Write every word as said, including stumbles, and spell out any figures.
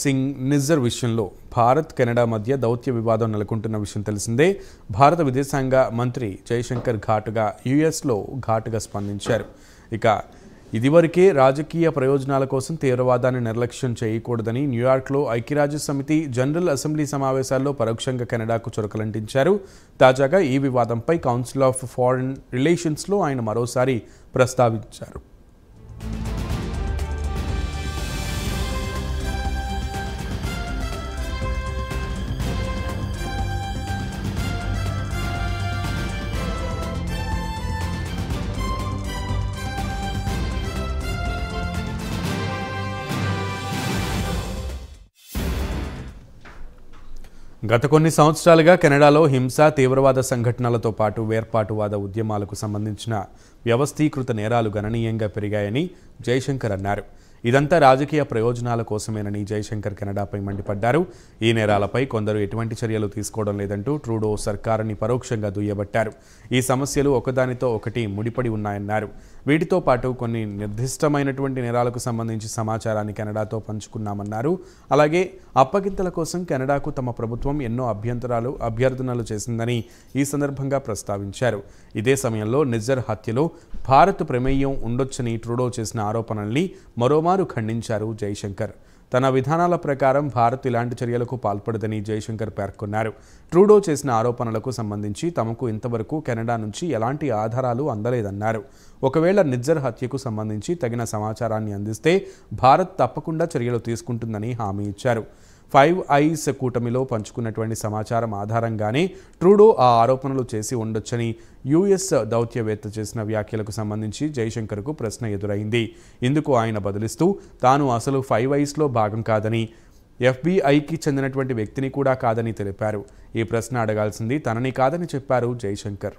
సింగ్ నిజ్జర్ విషయంలో భారత్ కెనడా మధ్య దౌత్య వివాదం నెలకొంటున్న విషయం తెలిసిందే. భారత విదేశాంగ మంత్రి జయశంకర్ ఘాటుగా యుఎస్లో ఘాటుగా స్పందించారు. ఇక ఇదివరకే రాజకీయ ప్రయోజనాల కోసం తీవ్రవాదాన్ని నిర్లక్ష్యం చేయకూడదని న్యూయార్క్లో ఐక్యరాజ్య సమితి జనరల్ అసెంబ్లీ సమావేశాల్లో పరోక్షంగా కెనడాకు చురకలంటించారు. తాజాగా ఈ వివాదంపై కౌన్సిల్ ఆఫ్ ఫారెన్ రిలేషన్స్లో ఆయన మరోసారి ప్రస్తావించారు. గత కొన్ని సంవత్సరాలుగా కెనడాలో హింస తీవ్రవాద సంఘటనలతో పాటు వేర్పాటువాద ఉద్యమాలకు సంబంధించిన వ్యవస్థీకృత నేరాలు గణనీయంగా పెరిగాయని జయశంకర్ అన్నారు. ఇదంతా రాజకీయ ప్రయోజనాల కోసమేనని జయశంకర్ కెనడాపై మండిపడ్డారు. ఈ నేరాలపై కొందరు ఎటువంటి చర్యలు తీసుకోవడం లేదంటూ ట్రూడో సర్కారుని పరోక్షంగా దుయ్యబట్టారు. ఈ సమస్యలు ఒకదానితో ఒకటి ముడిపడి ఉన్నాయన్నారు. వీటితో పాటు కొన్ని నిర్దిష్టమైనటువంటి నేరాలకు సంబంధించి సమాచారాన్ని కెనడాతో పంచుకున్నామన్నారు. అలాగే అప్పగింతల కోసం కెనడాకు తమ ప్రభుత్వం ఎన్నో అభ్యంతరాలు అభ్యర్థనలు చేసిందని ఈ సందర్భంగా ప్రస్తావించారు. ఇదే సమయంలో నిజ్జర్ హత్యలో భారత్ ప్రమేయం ఉండొచ్చని ట్రూడో చేసిన ఆరోపణల్ని మరో మారు ఖండించారు జయశంకర్. తన విధానాల ప్రకారం భారత్ ఇలాంటి చర్యలకు పాల్పడదని జయశంకర్ పేర్కొన్నారు. ట్రూడో చేసిన ఆరోపణలకు సంబంధించి తమకు ఇంతవరకు కెనడా నుంచి ఎలాంటి ఆధారాలు అందలేదన్నారు. ఒకవేళ నిజ్జర్ హత్యకు సంబంధించి తగిన సమాచారాన్ని అందిస్తే భారత్ తప్పకుండా చర్యలు తీసుకుంటుందని హామీ ఇచ్చారు. ఫైవ్ ఐజ్ కూటమిలో పంచుకున్నటువంటి సమాచారం ఆధారంగానే ట్రూడో ఆ ఆరోపణలు చేసి ఉండొచ్చని యుఎస్ దౌత్యవేత్త చేసిన వ్యాఖ్యలకు సంబంధించి జయశంకర్కు ప్రశ్న ఎదురైంది. ఇందుకు ఆయన బదులిస్తూ తాను అసలు ఫైవ్ ఐజ్లో భాగం కాదని, ఎఫ్బీఐకి చెందినటువంటి వ్యక్తిని కూడా కాదని తెలిపారు. ఈ ప్రశ్న అడగాల్సింది తనని కాదని చెప్పారు జయశంకర్.